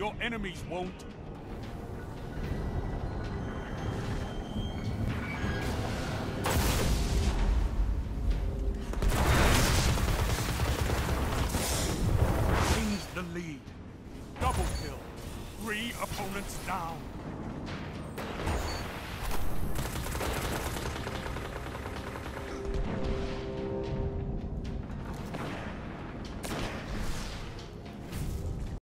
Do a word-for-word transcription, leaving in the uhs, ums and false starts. Your enemies won't. Wins the lead. Double kill. Three opponents down.